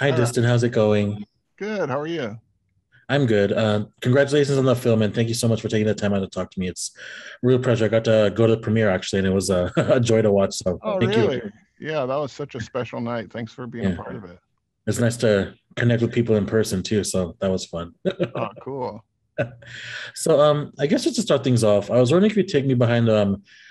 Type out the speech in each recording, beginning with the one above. Hi, Destin. How's it going? Good. How are you? I'm good. Congratulations on the film, and thank you so much for taking the time out to talk to me. It's a real pleasure. I got to go to the premiere, actually, and it was a joy to watch. So, thank you. Yeah, that was such a special night. Thanks for being a part of it. It's nice to connect with people in person, too, so that was fun. Oh, cool. So I guess just to start things off, I was wondering if you could take me behind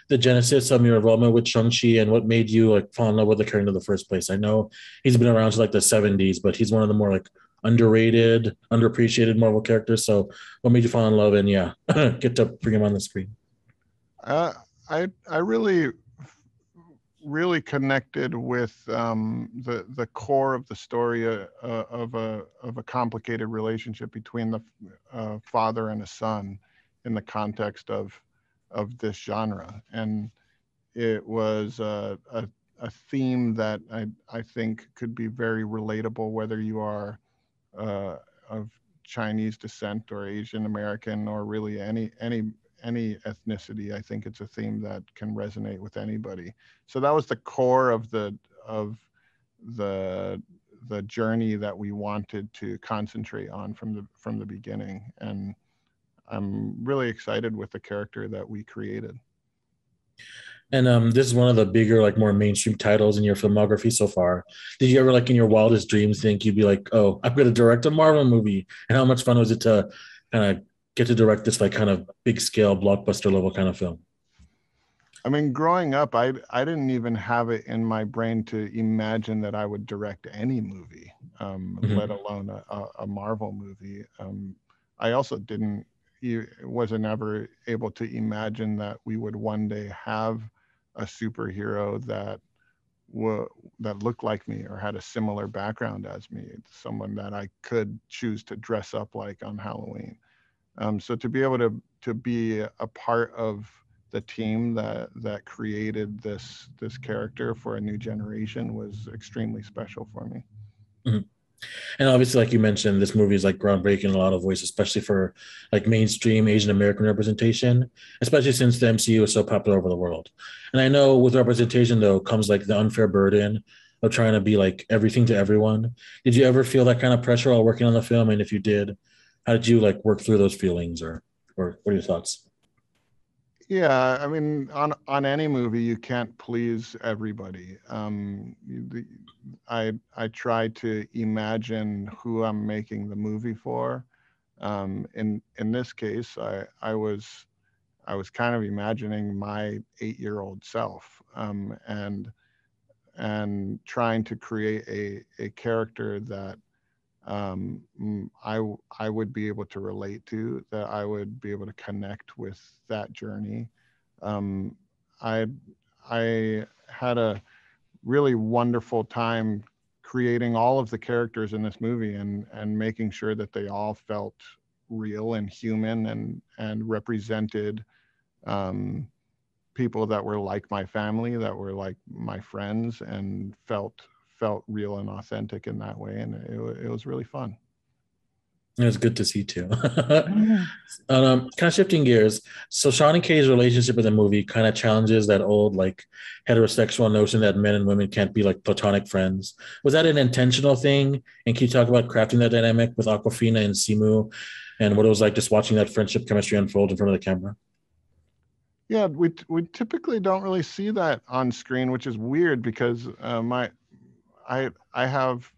the genesis of your involvement with Shang-Chi and what made you fall in love with the character in the first place. I know he's been around since the 70s, but he's one of the more underrated, underappreciated Marvel characters. So what made you fall in love and get to bring him on the screen? I really connected with the core of the story of a complicated relationship between the father and a son in the context of this genre, and it was a theme that I think could be very relatable, whether you are of Chinese descent or Asian American or really any ethnicity. I think it's a theme that can resonate with anybody. So that was the core of the journey that we wanted to concentrate on from the beginning. And I'm really excited with the character that we created. And this is one of the bigger, more mainstream titles in your filmography so far. Did you ever, in your wildest dreams, think you'd be oh, I'm going to direct a Marvel movie? And how much fun was it to kind of get to direct this big scale blockbuster level kind of film? I mean, growing up, I didn't even have it in my brain to imagine that I would direct any movie, let alone a Marvel movie. I also wasn't ever able to imagine that we would one day have a superhero that looked like me or had a similar background as me, someone that I could choose to dress up like on Halloween. So to be able to be a part of the team that created this character for a new generation was extremely special for me. Mm-hmm. And obviously, like you mentioned, this movie is groundbreaking in a lot of ways, especially for mainstream Asian American representation, especially since the MCU is so popular over the world. And I know with representation, though, comes the unfair burden of trying to be everything to everyone. Did you ever feel that kind of pressure while working on the film? And if you did, how did you work through those feelings, or what are your thoughts? Yeah, I mean, on any movie, you can't please everybody. I try to imagine who I'm making the movie for. In this case, I was kind of imagining my 8-year-old self, and trying to create a character that I would be able to relate to, that I would be able to connect with that journey. I had a really wonderful time creating all of the characters in this movie and making sure that they all felt real and human and represented people that were like my family, that were like my friends, and felt real and authentic in that way, and it was really fun. It was good to see too. Kind of shifting gears, so Sean and Kay's relationship in the movie kind of challenges that old heterosexual notion that men and women can't be platonic friends. Was that an intentional thing? And can you talk about crafting that dynamic with Awkwafina and Simu, and what it was like just watching that friendship chemistry unfold in front of the camera? Yeah, we typically don't really see that on screen, which is weird because I have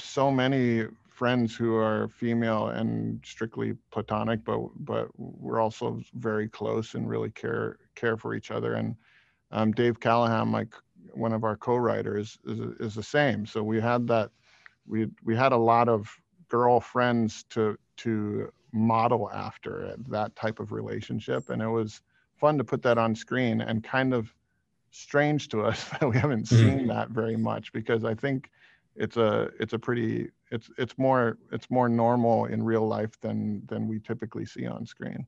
so many friends who are female and strictly platonic, but we're also very close and really care for each other. And Dave Callahan, one of our co-writers, is the same. So we had that. We had a lot of girlfriends to model after, that type of relationship, and it was fun to put that on screen and kind of strange to us that we haven't seen that very much, because I think it's more normal in real life than we typically see on screen.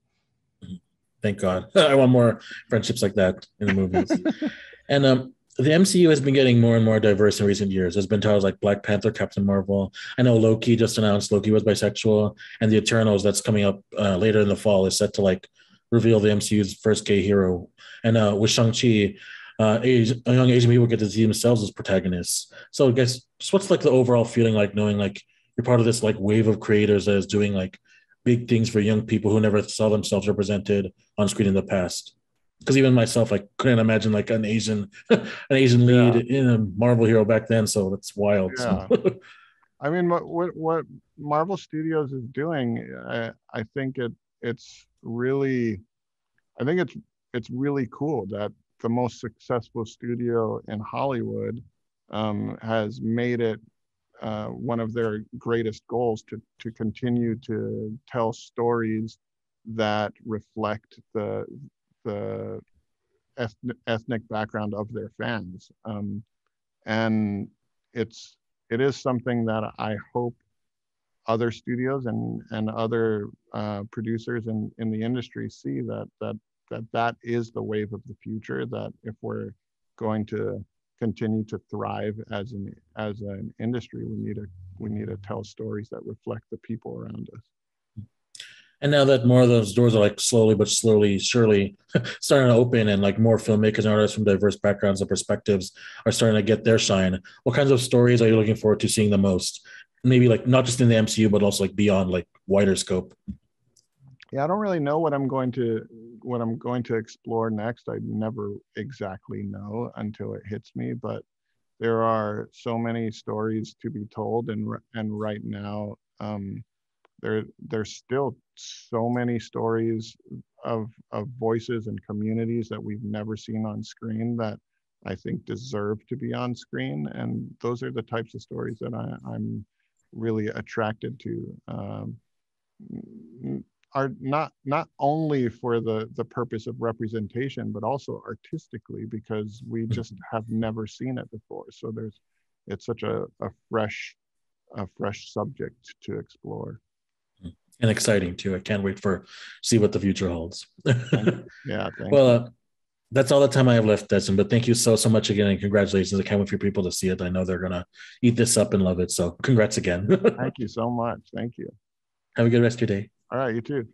Thank God. I want more friendships like that in the movies. And the MCU has been getting more and more diverse in recent years. There's been titles like Black Panther, Captain Marvel. I know Loki just announced Loki was bisexual, and The Eternals, that's coming up later in the fall, is set to reveal the MCU's first gay hero. And with Shang-Chi, young Asian people get to see themselves as protagonists. So I guess just what's like the overall feeling like knowing like you're part of this like wave of creators that is doing like big things for young people who never saw themselves represented on screen in the past? Because even myself, I couldn't imagine like an Asian lead in a Marvel hero back then. So that's wild. Yeah. I mean, what Marvel Studios is doing, I think it's really cool that the most successful studio in Hollywood has made it one of their greatest goals to continue to tell stories that reflect the ethnic background of their fans, and it is something that I hope other studios and other producers in the industry see that is the wave of the future. That if we're going to continue to thrive as an industry, we need to tell stories that reflect the people around us. And now that more of those doors are like slowly but surely starting to open, and like more filmmakers and artists from diverse backgrounds and perspectives are starting to get their shine, what kinds of stories are you looking forward to seeing the most? Maybe like not just in the MCU, but also like beyond, like wider scope. Yeah, I don't really know what I'm going to explore next. I never exactly know until it hits me, but there are so many stories to be told, and right now, there's still so many stories of voices and communities that we've never seen on screen that I think deserve to be on screen. And those are the types of stories that I'm really attracted to. Are not only for the purpose of representation, but also artistically, because we just have never seen it before. So it's such a fresh subject to explore. And exciting too. I can't wait to see what the future holds. Yeah. Well, that's all the time I have left, Destin, but thank you so much again. And congratulations. I can't wait for people to see it. I know they're going to eat this up and love it. So congrats again. Thank you so much. Thank you. Have a good rest of your day. All right. You too.